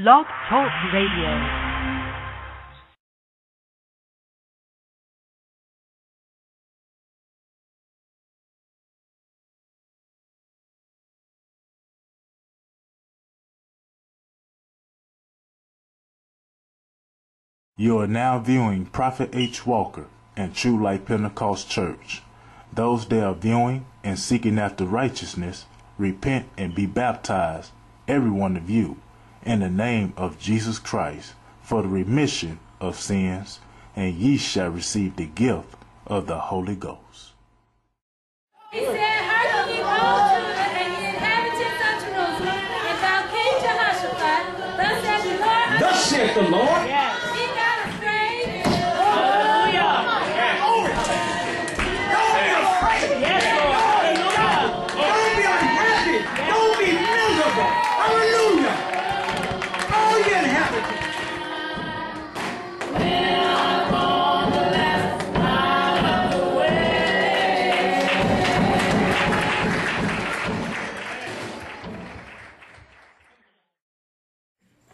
Lock Hope Radio. You are now viewing Prophet H. Walker and True Light Pentecost Church. Those that are viewing and seeking after righteousness, repent and be baptized, every one of you, in the name of Jesus Christ, for the remission of sins, and ye shall receive the gift of the Holy Ghost. He said, hearken ye all Judah and ye inhabitants of Jerusalem, and thou King Jehoshaphat, thus saith the Lord. Thus saith the Lord. Yeah.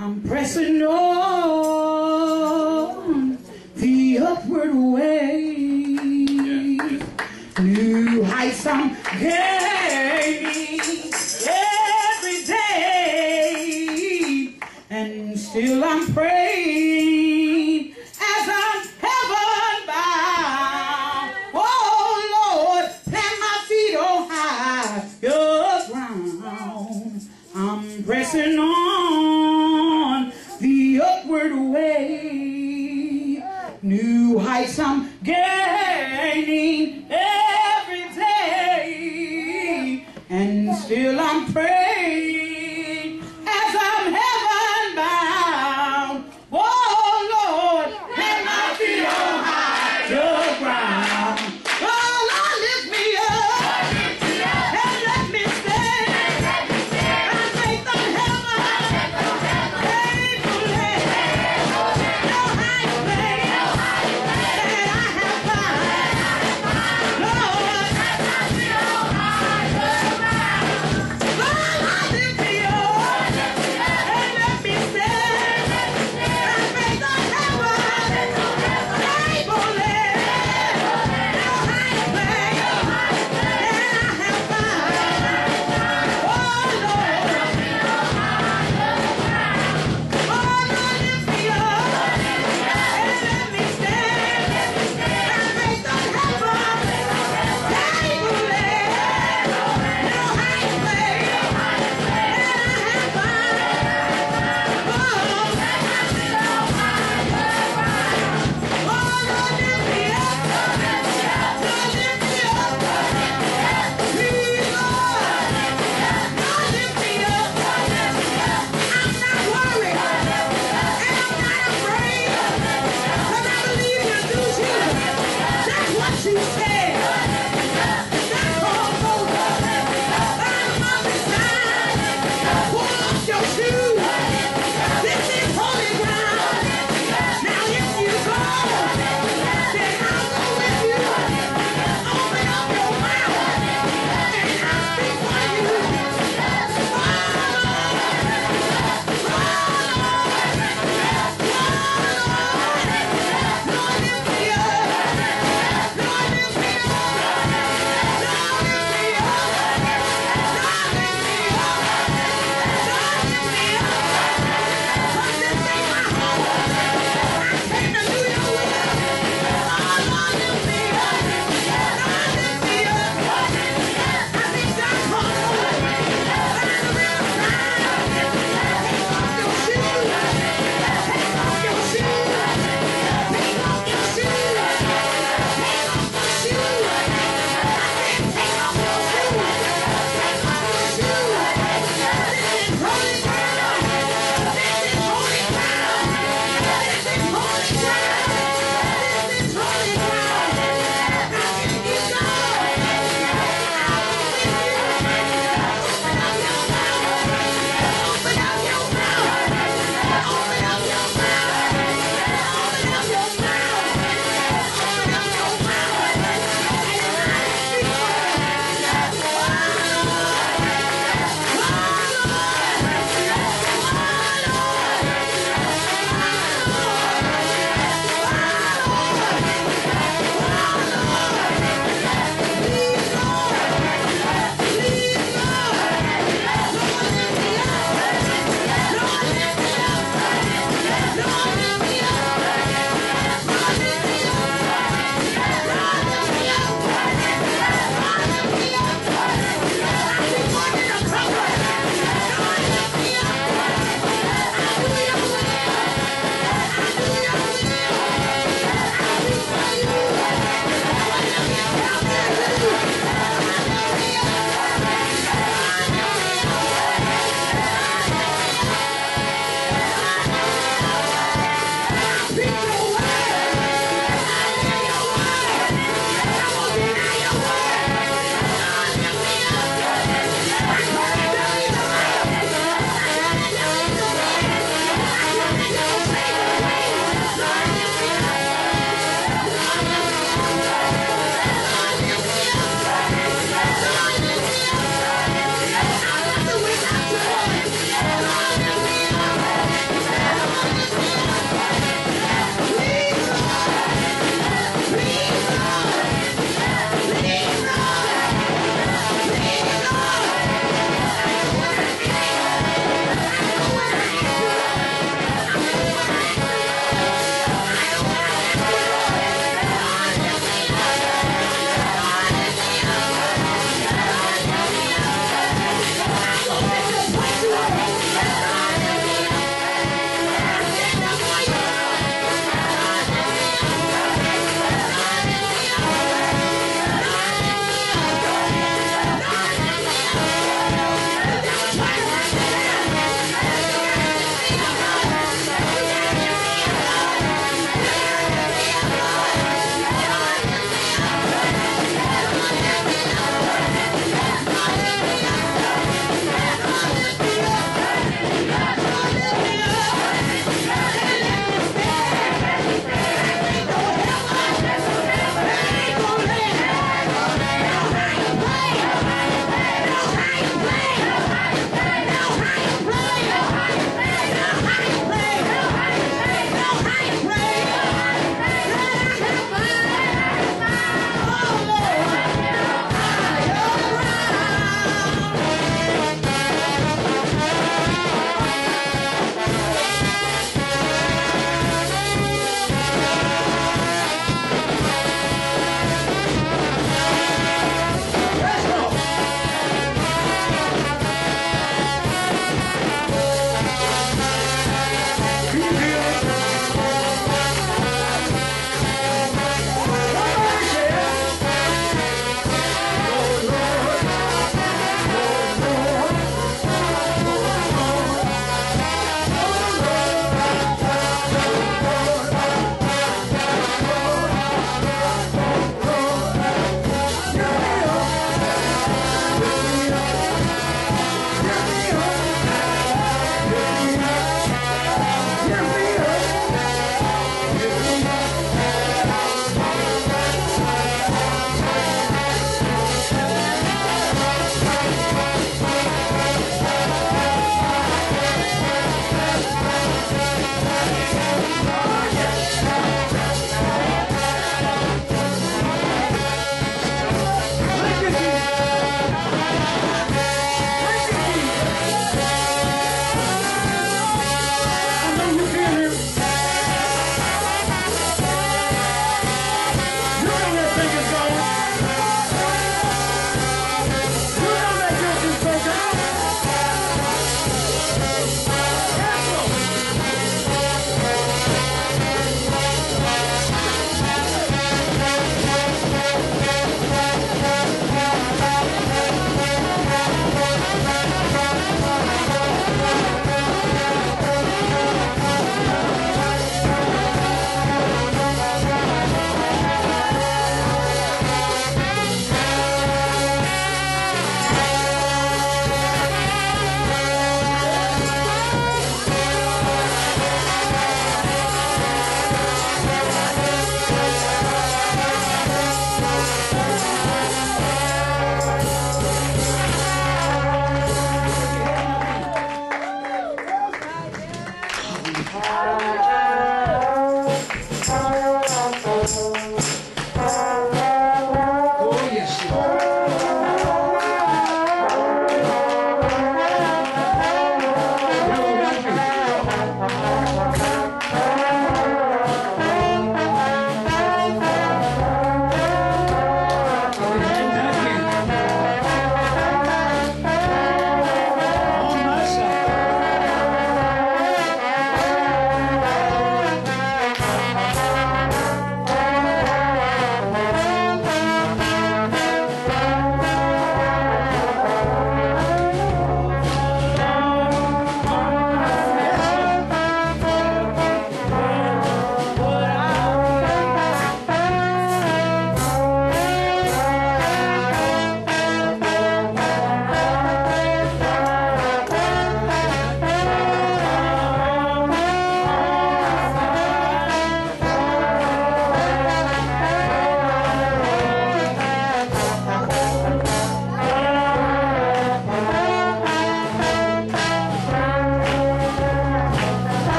I'm pressing on the upward way, new heights I'm gaining every day, and still I'm praying as I'm heaven bound. Oh Lord, plant my feet on higher ground. I'm pressing on. New heights I'm gaining every day, and still I'm praying as I'm heaven bound. Oh Lord, let my feet on higher ground. Oh Lord, lift me up and let me stand. I take the heaven, faithfully. Bye.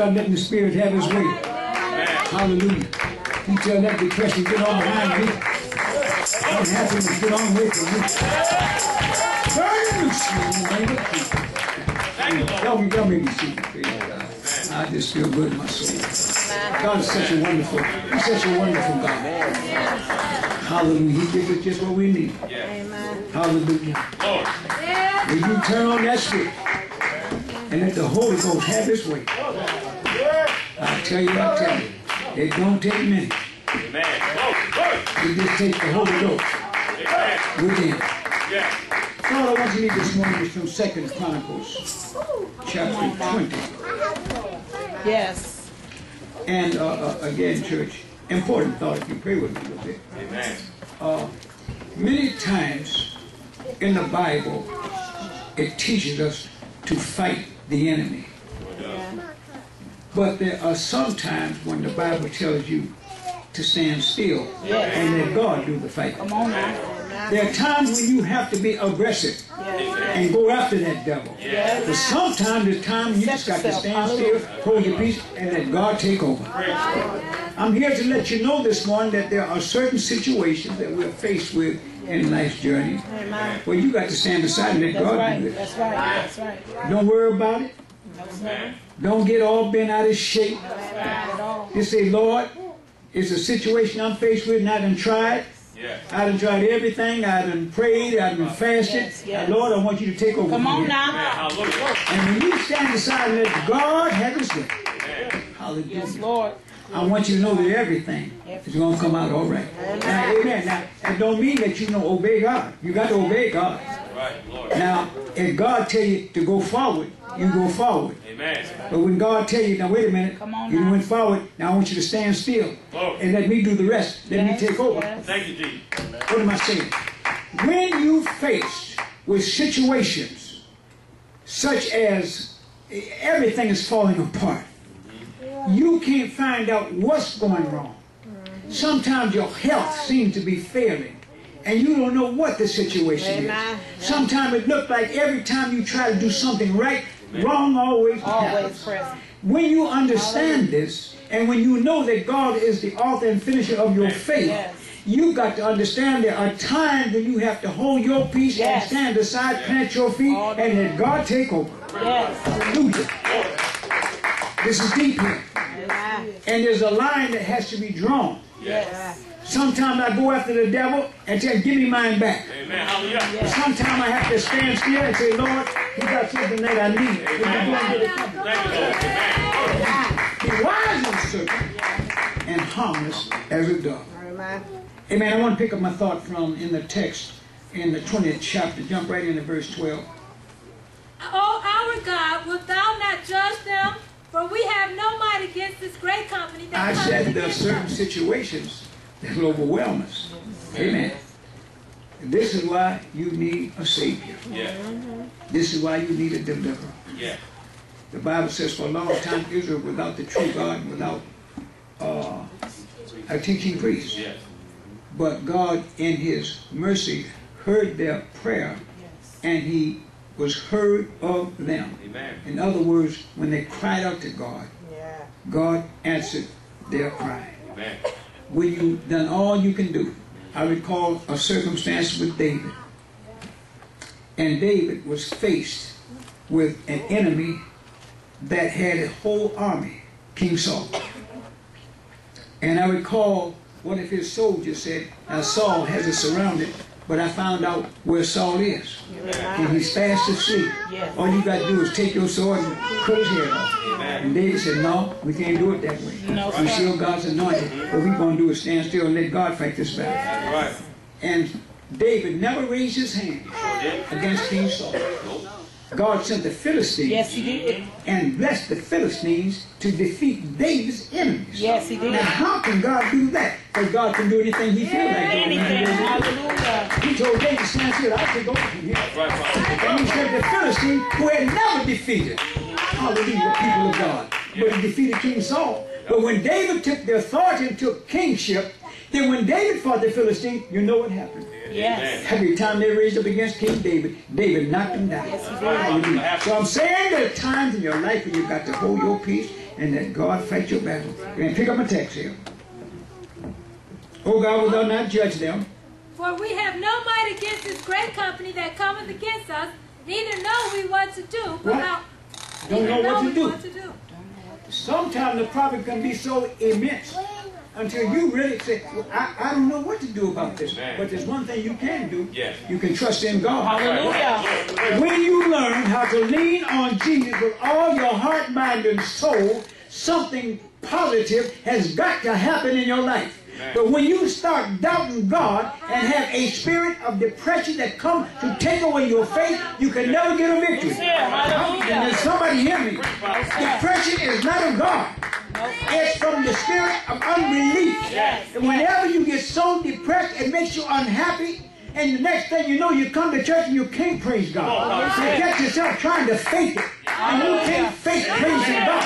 Letting the Spirit have his way. Amen. Hallelujah. He tell that depression, get on behind me. That happiness, get on with me. Thank you. Y'all make me see. I just feel good in my soul. God is such a wonderful, he's such a wonderful God. Hallelujah. He gives us just what we need. Hallelujah. When you turn on that spirit and let the Holy Ghost have his way. I tell you, it don't take many. Amen. It just takes the Holy Ghost. Amen. Within. Yeah. Father, I want you to read this morning from 2 Chronicles, chapter 20. Yes. And again, church, important thought if you pray with me a little bit. Amen. Many times in the Bible, it teaches us to fight the enemy. But there are some times when the Bible tells you to stand still and let God do the fight. There are times when you have to be aggressive and go after that devil. But sometimes there's times you just got to stand still, hold your peace, and let God take over. I'm here to let you know this morning that there are certain situations that we're faced with in life's journey where you got to stand aside and let God do it. That's right. Don't worry about it. Don't get all bent out of shape. You say, Lord, it's a situation I'm faced with, and I done tried. I done tried everything. I done prayed. I done fasted. Lord, I want you to take over. Come on now. And when you stand aside and let God have his way. Hallelujah. Yes, Lord. I want you to know that everything is going to come out all right. Now, amen. Now, it don't mean that you don't obey God. You got to obey God. Now, if God tell you to go forward, you go forward. Amen. But when God tell you, now wait a minute, you went forward, now I want you to stand still and let me do the rest. Let me take over. Thank you, Jesus. What am I saying? When you face with situations such as everything is falling apart, you can't find out what's going wrong. Sometimes your health seems to be failing. And you don't know what the situation is. Sometimes it looks like every time you try to do something right, wrong always happens. When you understand this, and when you know that God is the author and finisher of your faith, you've got to understand there are times when you have to hold your peace and stand aside, plant your feet, and let God take over. Hallelujah. This is deep here. And there's a line that has to be drawn. Sometimes I go after the devil and say, give me mine back. Amen. Hallelujah. Sometimes I have to stand still and say, Lord, you got something that I need. Be wise and certain and harmless as a dog. Amen. I want to pick up my thought from in the text in the 20th chapter. Jump right into verse 12. Oh, our God, wilt thou not judge them? For we have no might against this great company. That I said there are certain situations that will overwhelm us. Amen. And this is why you need a Savior. Yeah. This is why you need a deliverer. Yeah. The Bible says for a long time Israel without the true God, without a teaching priest. Yeah. But God in His mercy heard their prayer, and He was heard of them. Amen. In other words, when they cried out to God, God answered their cry. Amen. When you've done all you can do, I recall a circumstance with David. And David was faced with an enemy that had a whole army, King Saul. And I recall one of his soldiers said, now Saul has us surrounded, but I found out where Saul is. Amen. And he's fast asleep. Yes. All you got to do is take your sword and cut his head off. Amen. And David said, no, we can't do it that way. No, we still God's anointed. What we're going to do is stand still and let God fight this battle. Yes. And David never raised his hand against King Saul. God sent the Philistines. Yes, He did. And blessed the Philistines to defeat David's enemies. Yes, He did. Now, how can God do that? Because God can do anything He feels like doing. Hallelujah. He told David, stand still, I'll take over from here. And He said the Philistines who had never defeated, hallelujah, people of God, but He defeated King Saul. But when David took the authority and took kingship, then when David fought the Philistines, you know what happened. Yes. Every time they raised up against King David, David knocked them down. Yes, right. So I'm saying there are times in your life when you've got to hold your peace and let God fight your battle. And pick up a text here. Oh God, wilt thou not judge them? For we have no might against this great company that cometh against us, neither know we what to do. Don't know what to do. Sometimes the problem can be so immense. Until you really say, well, I don't know what to do about this. Amen. But there's one thing you can do. Yes. You can trust in God. Hallelujah. When you learn how to lean on Jesus with all your heart, mind, and soul, something positive has got to happen in your life. Amen. But when you start doubting God and have a spirit of depression that comes to take away your faith, you can never get a victory. Can somebody hear me? Depression is not of God. It's from the spirit of unbelief. Yes. And whenever you get so depressed, it makes you unhappy. And the next thing you know, you come to church and you can't praise God. You get yourself trying to fake it. And you can't fake praising God.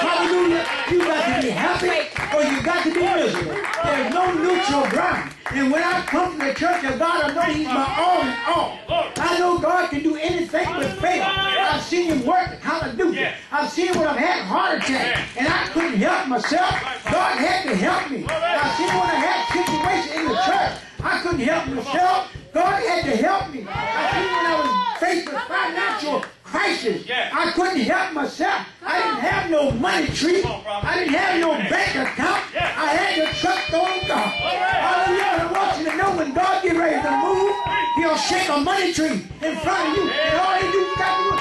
Hallelujah. You got to be happy or you got to be miserable. There's no neutral ground. And when I come to the church of God, I know He's my all in all. I know God can do anything but fail. I've seen Him work. Hallelujah. I've seen when I've had a heart attack and I couldn't help myself. God had to help me. I've seen when I had situations in the church. I couldn't help myself. God had to help me. I've seen when I was faced with financial crisis. I couldn't help myself. I didn't have no money tree. I didn't have no bank account. I had to trust on God. Hallelujah. I want you to know when God gets ready to move, He'll shake a money tree in front of you. And all He do is got to do.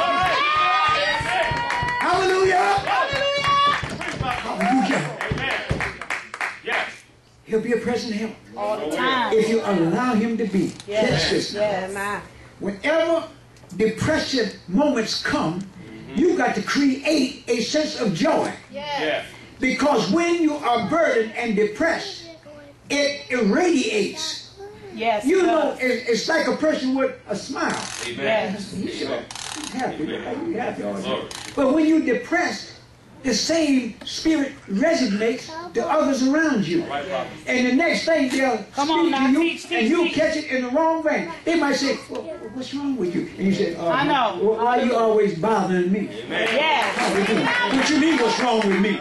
Hallelujah. Hallelujah. Hallelujah. Amen. Yes. He'll be a present help. All the time. If you allow Him to be. Yes. Yes. Whenever depression moments come, you got to create a sense of joy. Yes. Because when you are burdened and depressed, it irradiates. Yes. You know, it's like a person with a smile. Amen. Yes. But when you're depressed, the same spirit resonates to others around you. And the next thing they'll speak to you, and you catch it in the wrong vein. They might say, well, what's wrong with you? And you say, I know. Why are you always bothering me? Yes. What you mean, what's wrong with me?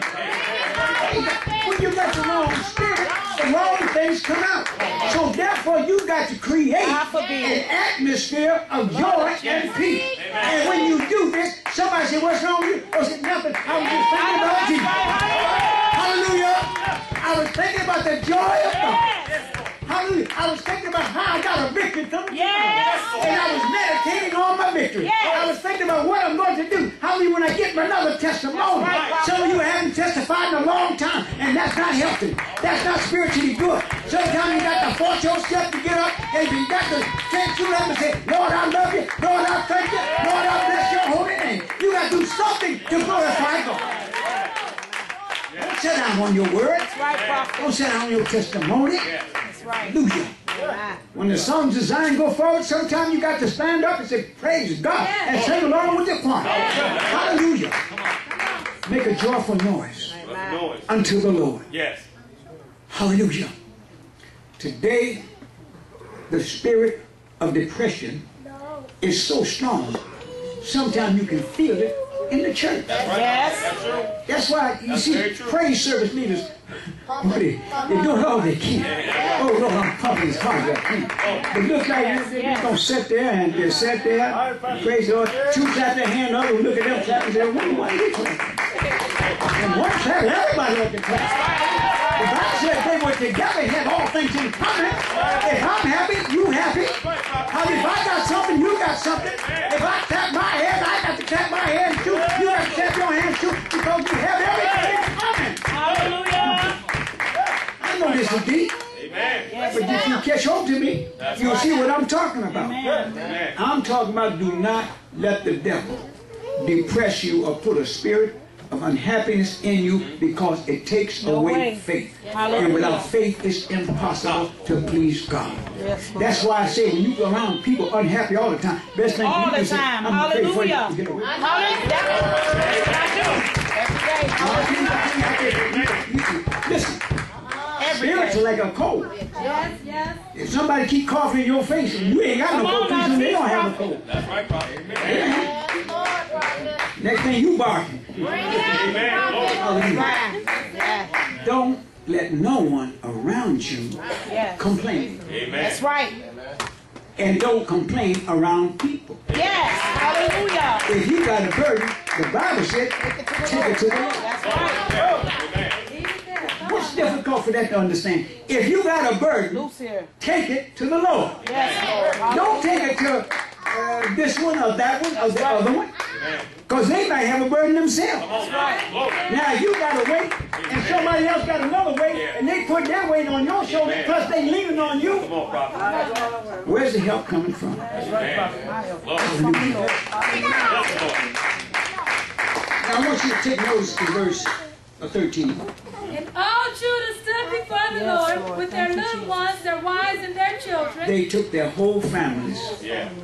When you got the wrong spirit, the wrong things come out. So therefore, you got to create an atmosphere of joy and peace. And when you do this, somebody said, what's wrong with you? I said, nothing. I was just thinking about Jesus. Hallelujah. I was thinking about the joy of God. can come to you. And I was meditating on my victory. And I was thinking about what I'm going to do. How many when I get another testimony? Some of you haven't testified in a long time, and that's not healthy. That's not spiritually good. Sometimes you got to force yourself to get up, and you got to take you up and say, Lord, I love you. Lord, I thank you. Lord, I bless your holy name. You got to do something to glorify God. Don't sit down on your word. That's right, Prophet. Don't sit down on your testimony. That's right. Hallelujah. Yeah. When the song's designed go forward, sometimes you got to stand up and say, praise God, and sing along with your part. Hallelujah. Come on. Make a joyful noise unto the Lord. Yes. Hallelujah. Today, the spirit of depression is so strong, sometimes you can feel it in the church. That's right. Yes. That's why you see praise service leaders, they do all they can. Oh Lord, I'm pumping this car. They look like they're going to sit there and they sit there and praise the Lord. Two clap their hand, the other will look at them clap and say, why are you clapping? And one clap, everybody looked at clap. The Bible said they were together, had all things in common. If I'm happy, you happy. If I got something, you got something. If I tap my head, I got to tap my hand too. You got to tap your hand too, because you have everything in common. Hallelujah! I know this is deep. Amen. But if you catch hold to me, you'll see what I'm talking about. Amen. I'm talking about do not let the devil depress you or put a spirit of unhappiness in you, because it takes away faith. And without faith, it's impossible to please God. That's why I say when you go around people unhappy all the time, best thing you can say, I'm praying for you. Hallelujah. Listen, spirits are like a cold. If somebody keep coughing in your face, and you ain't got no cold, they don't have a cold. That's right, Prophet. Next thing you barking. Amen. Don't let no one around you complain. Amen. That's right. And don't complain around people. Yes. Hallelujah. If you got a burden, the Bible said, take it to the Lord. That's right. What's difficult for that to understand? If you got a burden, take it to the Lord. Yes. Don't take it to this one or that one or the other one. Because they might have a burden themselves. Now you got a weight, and somebody else got another weight, and they put their weight on your shoulder, plus they leaning on you. Where's the help coming from? Now I want you to take notice to verse 13. And all Judah stood before the Lord with their little ones, their wives, and their children. They took their whole families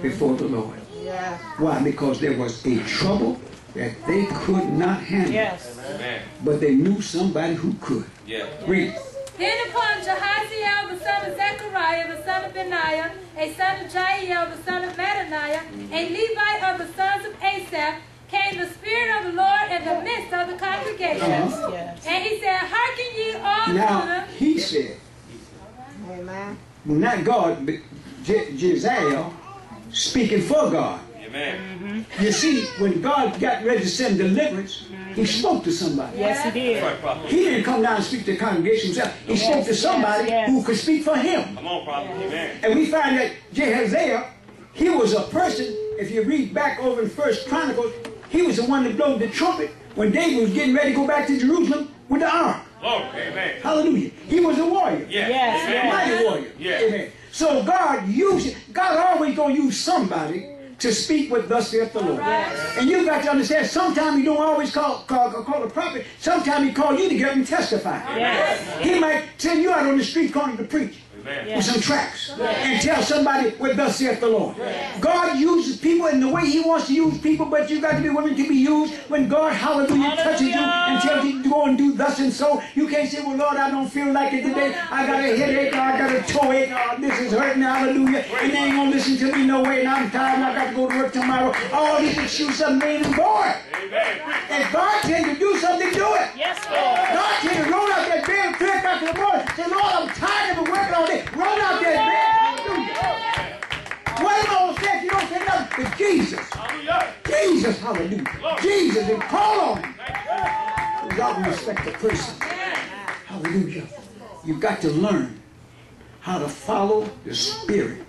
before the Lord. Yeah. Why? Because there was a trouble that they could not handle. Yes. Amen. But they knew somebody who could. Yeah. Read. Then upon Jahaziel, the son of Zechariah, the son of Beniah, a son of Jael, the son of Madaniah, a Levite of the sons of Asaph, came the Spirit of the Lord in the midst of the congregation. And he said, hearken ye all Judah. He said, amen. Not God, but Jael. Speaking for God. Amen. You see, when God got ready to send deliverance, He spoke to somebody. Yes, He did. He didn't come down and speak to the congregation Himself. He spoke to somebody who could speak for Him. Come on, Prophet. Amen. And we find that Jahaziel, he was a person, if you read back over in 2 Chronicles, he was the one that blew the trumpet when David was getting ready to go back to Jerusalem with the ark. Oh, amen. Hallelujah. He was a warrior. Yes. A mighty warrior. Yes. Amen. So God uses, God always going to use somebody to speak with thus saith the Lord. Right. And you've got to understand, sometimes He don't always call a prophet. Sometimes He calls you to get up and testify. Yes. He might send you out on the street corner to preach with some tracts and tell somebody what thus saith the Lord. God uses people in the way He wants to use people, but you've got to be willing to be used. When God, hallelujah, touches you and tells you to go and do thus and so, you can't say, well, Lord, I don't feel like it today. I got a headache, or I got a toe ache, or this is hurting, hallelujah, and they ain't going to listen to me no way, and I'm tired, and I got to go to work tomorrow. All these excuses are made and born. If God tends to do something, do it. God tends to roll out that bed 3 o'clock in the morning, say, Lord, I'm tired of working all day. Run out there, man. Wait on that. You don't say nothing but Jesus. Jesus, hallelujah. Jesus, and call on Him. You got to respect the person. Hallelujah. You've got to learn how to follow the Spirit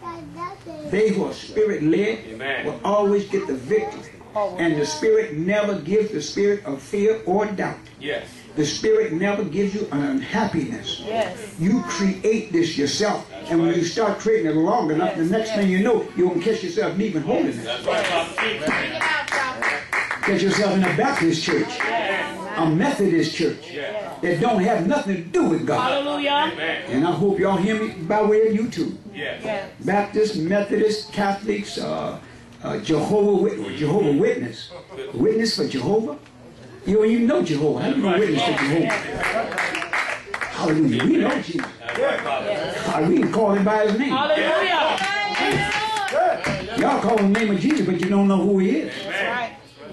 They who are spirit-led will always get the victory. And the Spirit never gives the spirit of fear or doubt. Yes. The Spirit never gives you an unhappiness. Yes. You create this yourself. That's and when right. you start creating it long enough, yes. the next thing you know, you're going to catch yourself needing holiness. That's right. Catch yourself in a Baptist church, yes. a Methodist church, yes. that don't have nothing to do with God. Hallelujah. Amen. And I hope y'all hear me by way of YouTube. Yes. Yes. Baptist, Methodist, Catholics, Jehovah Witness. Witness for Jehovah? You don't even know Jehovah. How do you witness to Jehovah? Hallelujah. We know Jesus. We can call him by his name. Hallelujah. Y'all call him the name of Jesus, but you don't know who he is.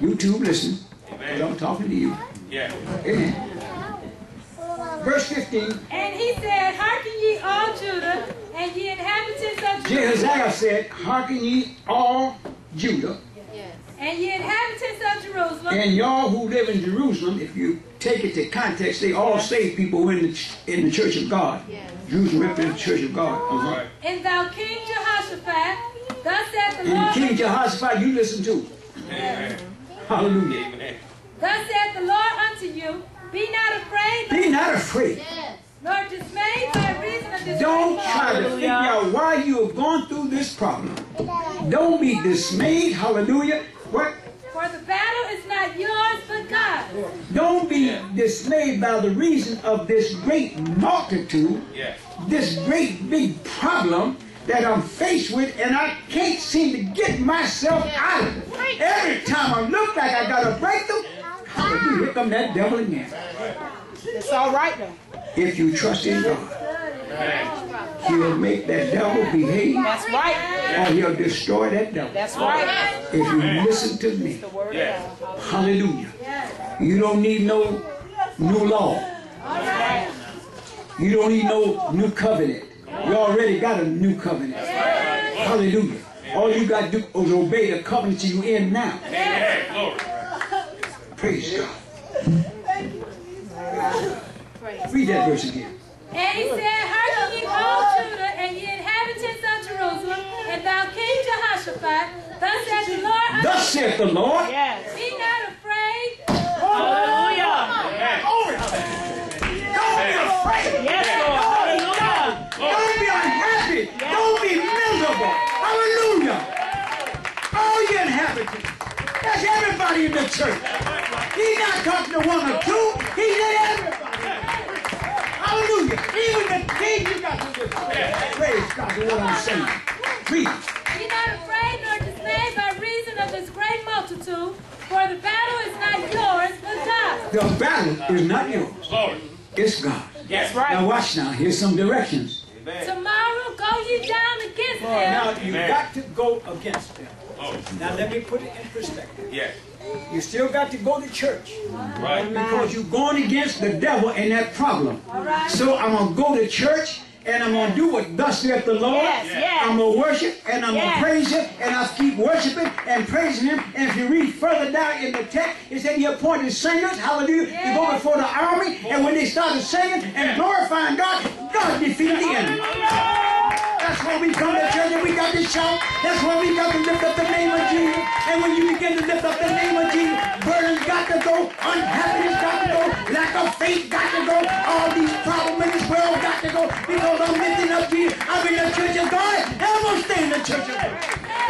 YouTube, listen. But I'm talking to you. Amen. Verse 15. And he said, hearken ye all Judah, and ye inhabitants of Jerusalem. Jehaziel said, hearken ye all Judah. Yes. And ye inhabitants of Jerusalem. And y'all who live in Jerusalem, if you take it to context, they all saved people who are in the church of God. Yes. Jerusalem represents the church of God. Right. And thou King Jehoshaphat, thus saith the Lord. And King Jehoshaphat, you listen to. Amen. Hallelujah. Amen. Thus saith the Lord unto you, be not afraid. Be not afraid. Yes. Nor dismayed by reason of disgrace. Don't try to figure out why you have gone through this problem. Don't be dismayed. Hallelujah. What? For the battle is not yours, but God. Don't be dismayed by the reason of this great multitude, this great big problem that I'm faced with, and I can't seem to get myself out of it. Right. Every time I look like I got a breakthrough, hallelujah, here come that devil again. It's all right now. If you trust in God, he'll make that devil behave. That's right. Or he'll destroy that devil. That's right. If you listen to me. Hallelujah. You don't need no new law. You don't need no new covenant. You already got a new covenant. Hallelujah. All you got to do is obey the covenant you're in now. Praise God. Read that verse again. And he said, hearken ye all Judah, and ye inhabitants of Jerusalem, and thou King Jehoshaphat, thus saith the Lord. Thus saith the Lord. Yes. Be not afraid. Hallelujah. Don't be afraid. Yes, Lord. Hallelujah. Don't be unhappy. Don't be miserable. Hallelujah. All ye inhabitants. That's everybody in the church. He's not talking to one or two. He's everybody. Hallelujah. Even the king, you got to do this. Praise God for what I'm saying. Read. Be not afraid nor dismayed by reason of this great multitude, for the battle is not yours, but God's. The battle is not yours. Lord. It's God. That's right. Now watch now. Here's some directions. Amen. Tomorrow go ye down against them. Now you got to go against them. Now let me put it in perspective. Yes. You still got to go to church. Right. Because you're going against the devil and that problem. Right. So I'm going to go to church and I'm going to do what thus saith the Lord. Yes, yes. I'm going to worship and I'm going to praise him, and I'll keep worshiping and praising him. And if you read further down in the text, it said he appointed singers, hallelujah, to go before the army, and when they started singing and glorifying God, God defeated the enemy. That's why we come to church and we got to shout. That's why we got to lift up the name of Jesus. And when you begin to lift up the name of Jesus, burdens got to go, unhappiness got to go, lack of faith got to go, all these problems in this world got to go, because I'm lifting up Jesus. I'm in the church of God, and I'm going to stay in the church of God.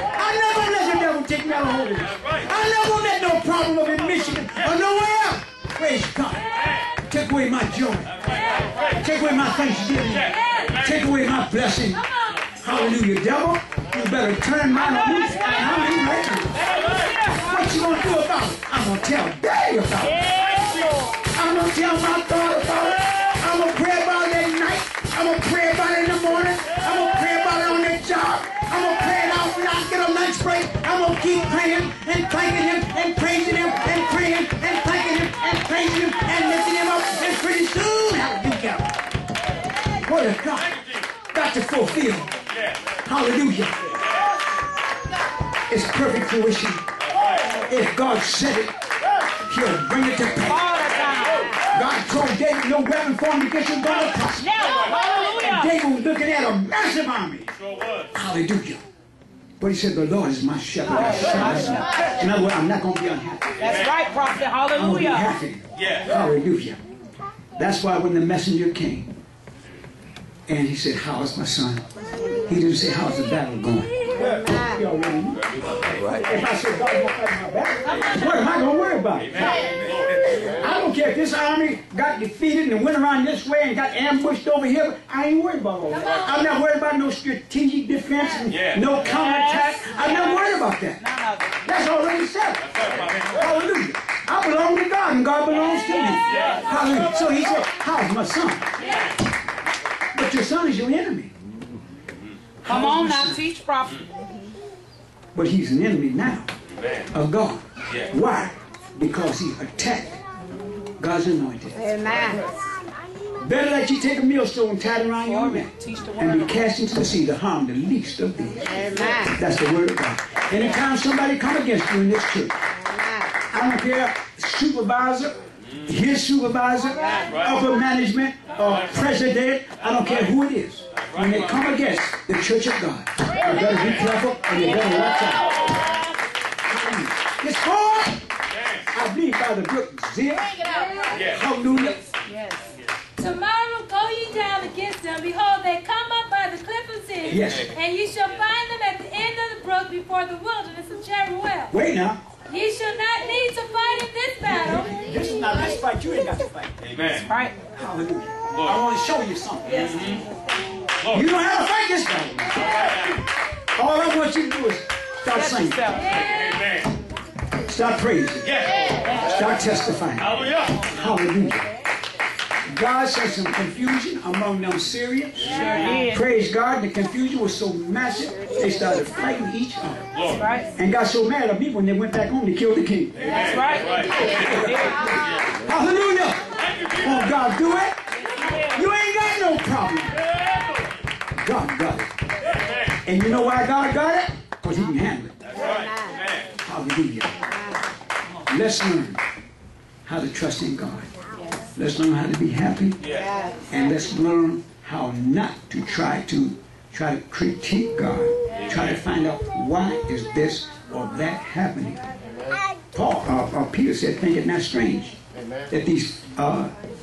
I never let the devil take me out of holiness. I never let no problem of admission or nowhere else. Praise God. Take away my joy. Take away my thanksgiving. Take away my blessing. Hallelujah, devil. You better turn mine loose, and I'm in right now. What you going to do about it? I'm going to tell daddy about it. I'm going to tell my daughter about it. I'm going to pray about it at night. I'm going to pray about it in the morning. I'm going to pray about it on that job. I'm going to pray it out when I get a lunch break. I'm going to keep praying and thanking him and praising him and praying and thanking him and praising him and lifting him up. And pretty soon, hallelujah. What a God. Got to fulfill. Hallelujah. It's perfect fruition. If God said it, he'll bring it to pass. God told David, no weapon formed against you going to prosper. And David was looking at a massive army. Hallelujah. But he said, the Lord is my shepherd. I shall. In other words, I'm not going to be unhappy. That's right, Prophet. Hallelujah. I'm going to be happy. Yes. Hallelujah. That's why when the messenger came, and he said, how is my son? He didn't say, how's the battle going? He already knew. Right. If I said, God, won't fight my battle, what am I going to worry about? Amen. I don't care if this army got defeated and went around this way and got ambushed over here. I ain't worried about all that. I'm not worried about no strategic defense and no counterattack. I'm not worried about that. That's already said. Hallelujah. I belong to God and God belongs to me. Hallelujah. So he said, how's my son? But your son is your enemy. Come on now, teach, Prophet. But he's an enemy now of God. Why? Because he attacked God's anointed. Amen. Better that you take a millstone, tie it around your neck, and be cast into the sea to harm the least of these. Amen. That's the word of God. Anytime somebody come against you in this church, I don't care, supervisor, his supervisor, upper management, or president, I don't care who it is. When they come against the church of God, you better be careful and you better watch out. It's hard. I believe by the book Zin. Hallelujah. Yes. Tomorrow go ye down against them. Behold, they come up by the cliff of Zin. Yes. And ye shall find them at the end of the brook before the wilderness of Jeruel. Wait now. Ye shall not need to fight in this battle. This is not this fight. You ain't got to fight. Amen. Right? Hallelujah. Lord. I want to show you something. Yes. You don't have to fight this battle. All I want you to do is start singing. Amen. Start praising. Yes. Start testifying. Hallelujah. Hallelujah. God sent some confusion among them Syrians. Sure. Praise God, the confusion was so massive, they started fighting each other. Right. And got so mad at me when they went back home to kill the king. Amen. That's right. Hallelujah. Won't God do it? You ain't got no problem. God got it. And you know why God got it? Because he can handle it. That's right. Hallelujah. Let's learn how to trust in God. Let's learn how to be happy. Yes. And let's learn how not to try to critique God. Try to find out why is this or that happening. Peter said, think it not strange that these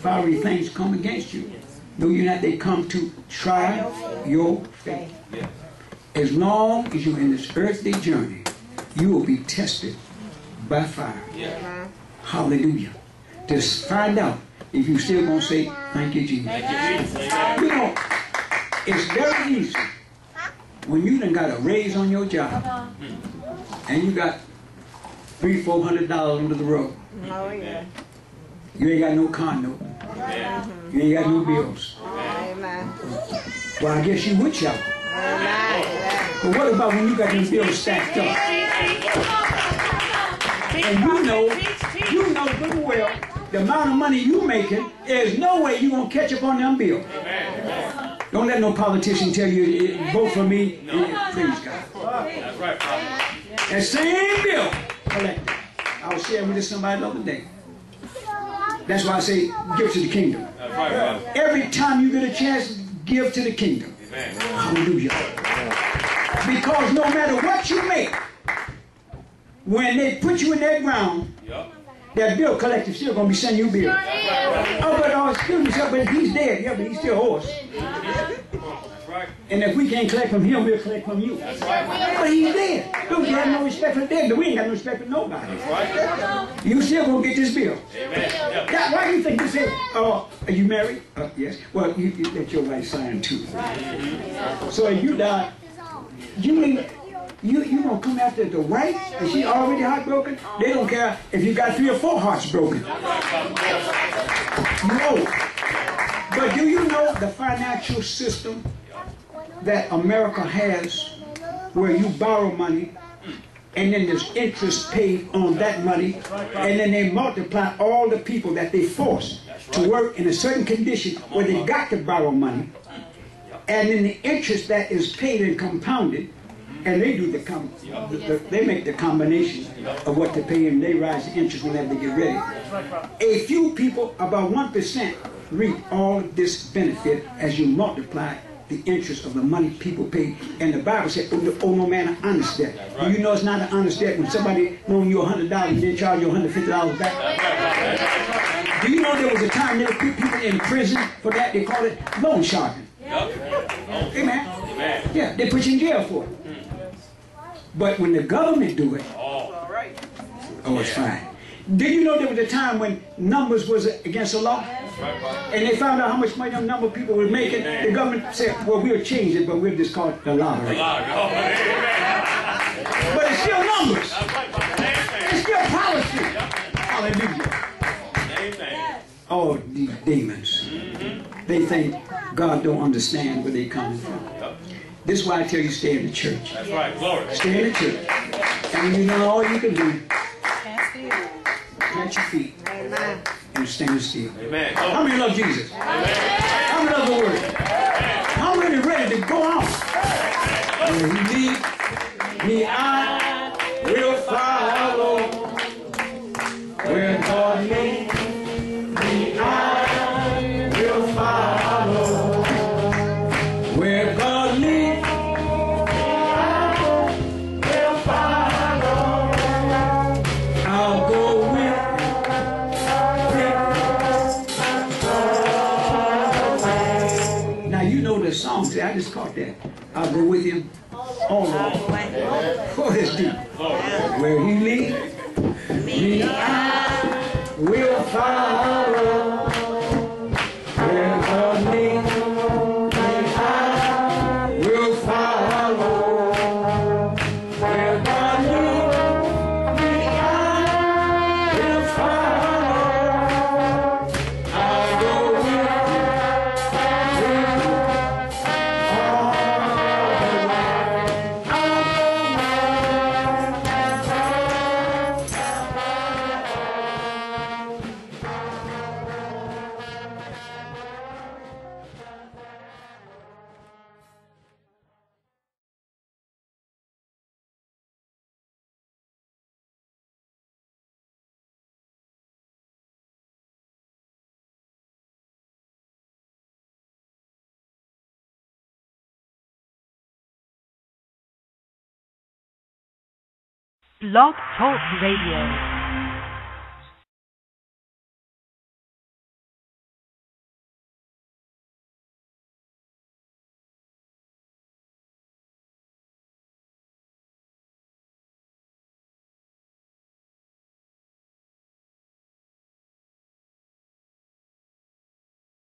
fiery things come against you. Know you not they come to try your faith. As long as you're in this earthly journey, you will be tested by fire. Hallelujah. Just find out if you still going to say, thank you, Jesus. You know, it's very easy when you done got a raise on your job and you got $300-400 under the rug. Oh, yeah. You ain't got no condo. You ain't got no bills. Well, I guess you would shout. But what about when you got these bills stacked up? And you know good well the amount of money you're making, there's no way you're going to catch up on them bills. Don't let no politician tell you, vote for me. No. Praise God. That's right, Father. That same bill collected. I was sharing with this somebody the other day. That's why I say, give to the kingdom. That's right, Father. Every time you get a chance, give to the kingdom. Amen. Hallelujah. Because no matter what you make, when they put you in that ground, that bill collector still going to be sending you bills. Oh, but excuse me, sir, but he's dead. Yeah, but he's still hoarse. And if we can't collect from him, we'll collect from you. But he's dead. Don't you have no respect for the dead? We ain't got no respect for nobody. You still going to get this bill. That, why do you think you say, oh, are you married? Yes. Well, you let your wife sign too. So if you die, you mean... You gonna come after the wife? Is she already heartbroken? They don't care if you got 3 or 4 hearts broken. No. But do you know the financial system that America has where you borrow money and then there's interest paid on that money and then they multiply all the people that they force to work in a certain condition where they got to borrow money and then the interest that is paid and compounded. And they do they make the combination of what they pay and they rise the interest whenever they get ready. A few people, about 1%, reap all of this benefit as you multiply the interest of the money people paid. And the Bible said, oh, no man an honest debt. Right. You know it's not an honest debt when somebody loaned you $100 and then charge you $150 back. Right. Do you know there was a time they would put people in prison for that? They called it loan sharking. Yeah. Amen. Amen. Yeah, they put you in jail for it. But when the government do it, oh, it's fine. Did you know there was a time when numbers was against the law? And they found out how much money them number of people were making. The government said, well, we'll change it, but we'll just call it the lottery. But it's still numbers. It's still policy. Hallelujah. Oh, these demons. They think God don't understand where they're coming from. This is why I tell you stay in the church. That's right, glory. Stay in the church. And you know all you can do. Plant your feet. Amen. And stand still. Amen. How many love Jesus? Amen. How many love the Word? Amen. How many are ready to go out? Amen. Me, I will follow. Where God leads me, I will follow. Where God leads. I just caught that. I'll go with him all the way. Oh, that's deep. Where he leads, me I will follow. Where God leads, me I will follow. Where God leads, me I will follow. I'll go with him. Lock Hope Radio.